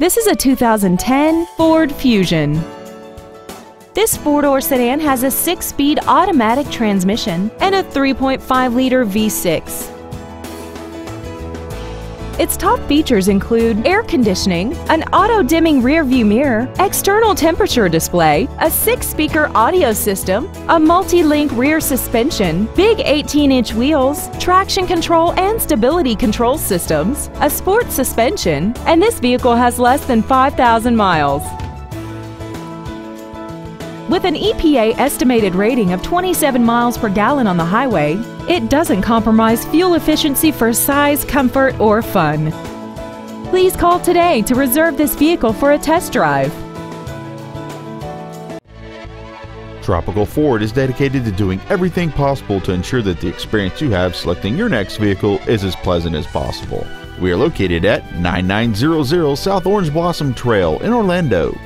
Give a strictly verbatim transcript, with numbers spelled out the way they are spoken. This is a two thousand ten Ford Fusion. This four-door sedan has a six-speed automatic transmission and a three point five liter V six. Its top features include air conditioning, an auto-dimming rearview mirror, external temperature display, a six-speaker audio system, a multi-link rear suspension, big eighteen inch wheels, traction control and stability control systems, a sport suspension, and this vehicle has less than five thousand miles. With an E P A estimated rating of twenty-seven miles per gallon on the highway, it doesn't compromise fuel efficiency for size, comfort, or fun. Please call today to reserve this vehicle for a test drive. Tropical Ford is dedicated to doing everything possible to ensure that the experience you have selecting your next vehicle is as pleasant as possible. We are located at nine nine zero zero South Orange Blossom Trail in Orlando.